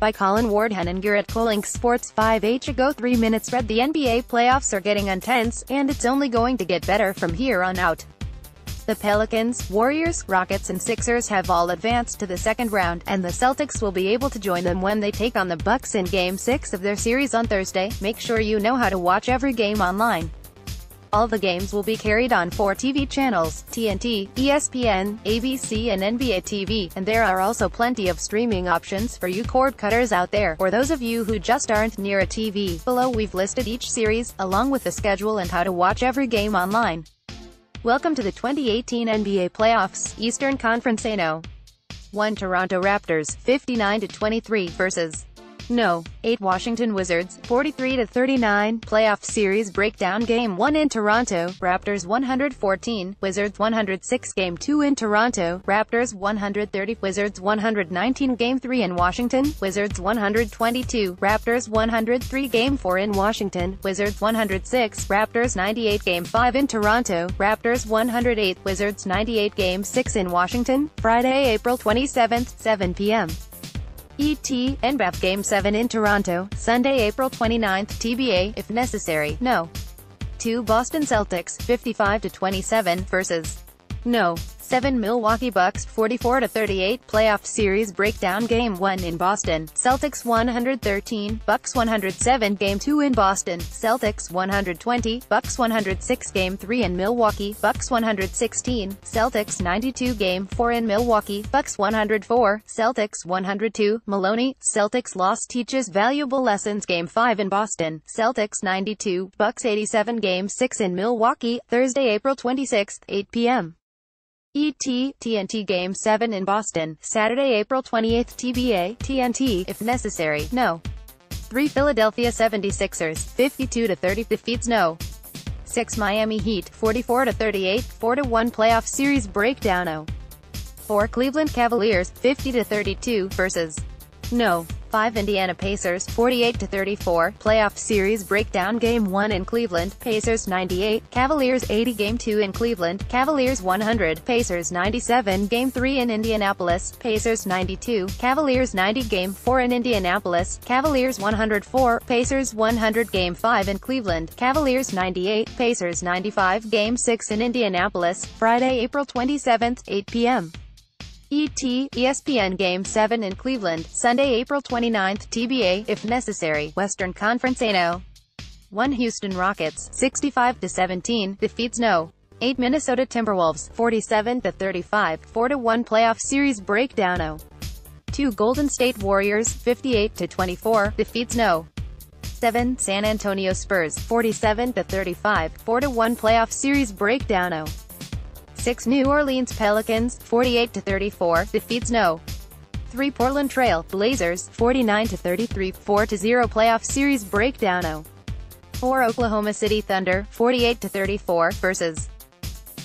by Colin Ward-Henninger at Colink Sports 5H ago. 3 minutes read. The NBA playoffs are getting intense, and it's only going to get better from here on out. The Pelicans, Warriors, Rockets and Sixers have all advanced to the second round, and the Celtics will be able to join them when they take on the Bucks in Game 6 of their series on Thursday. Make sure you know how to watch every game online. All the games will be carried on 4 TV channels, TNT, ESPN, ABC and NBA TV, and there are also plenty of streaming options for you cord cutters out there, or those of you who just aren't near a TV. Below we've listed each series, along with the schedule and how to watch every game online. Welcome to the 2018 NBA Playoffs, Eastern Conference A No. 1 Toronto Raptors, 59-23 versus No. 8 Washington Wizards, 43-39, playoff series breakdown. Game 1 in Toronto, Raptors 114, Wizards 106. Game 2 in Toronto, Raptors 130, Wizards 119. Game 3 in Washington, Wizards 122, Raptors 103. Game 4 in Washington, Wizards 106, Raptors 98. Game 5 in Toronto, Raptors 108, Wizards 98. Game 6 in Washington, Friday, April 27th, 7 p.m. ET, NBAF. Game 7 in Toronto, Sunday, April 29th, TBA, if necessary. No. 2 Boston Celtics, 55-27, versus No. 7 Milwaukee Bucks, 44-38, playoff series breakdown. Game 1 in Boston, Celtics 113, Bucks 107. Game 2 in Boston, Celtics 120, Bucks 106. Game 3 in Milwaukee, Bucks 116, Celtics 92. Game 4 in Milwaukee, Bucks 104, Celtics 102. Maloney, Celtics loss teaches valuable lessons. Game 5 in Boston, Celtics 92, Bucks 87. Game 6 in Milwaukee, Thursday, April 26, 8 p.m. ET, TNT. Game 7 in Boston, Saturday, April 28, TBA, TNT, if necessary. No. 3 Philadelphia 76ers, 52-30, defeats No. 6 Miami Heat, 44-38, 4-1, playoff series breakdown. No. 4 Cleveland Cavaliers, 50-32, versus No. 5 Indiana Pacers, 48-34, playoff series breakdown. Game 1 in Cleveland, Pacers 98, Cavaliers 80. Game 2 in Cleveland, Cavaliers 100, Pacers 97. Game 3 in Indianapolis, Pacers 92, Cavaliers 90. Game 4 in Indianapolis, Cavaliers 104, Pacers 100. Game 5 in Cleveland, Cavaliers 98, Pacers 95. Game 6 in Indianapolis, Friday, April 27, 8 p.m. ET, ESPN. Game 7 in Cleveland, Sunday, April 29th, TBA, if necessary. Western Conference A No. 1 Houston Rockets, 65-17, defeats No. 8 Minnesota Timberwolves, 47-35, 4-1, playoff series breakdown. No. 2 Golden State Warriors, 58-24, defeats No. 7 San Antonio Spurs, 47-35, 4-1, playoff series breakdown. No. 6 New Orleans Pelicans, 48-34, defeats No. 3 Portland Trail Blazers, 49-33, 4-0, playoff series breakdown. No. 4 Oklahoma City Thunder, 48-34, versus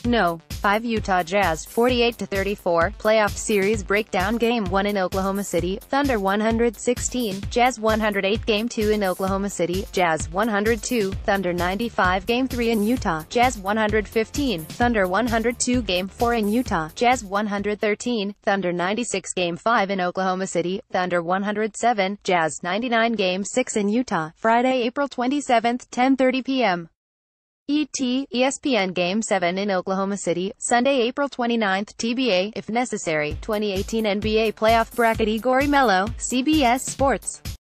No. 5 Utah Jazz, 48-34, playoff series breakdown. Game 1 in Oklahoma City, Thunder 116, Jazz 108. Game 2 in Oklahoma City, Jazz 102, Thunder 95. Game 3 in Utah, Jazz 115, Thunder 102. Game 4 in Utah, Jazz 113, Thunder 96. Game 5 in Oklahoma City, Thunder 107, Jazz 99. Game 6 in Utah, Friday, April 27, 10:30 p.m. ET, ESPN. Game 7 in Oklahoma City, Sunday, April 29th, TBA, if necessary. 2018 NBA Playoff Bracket. Igor Mello, CBS Sports.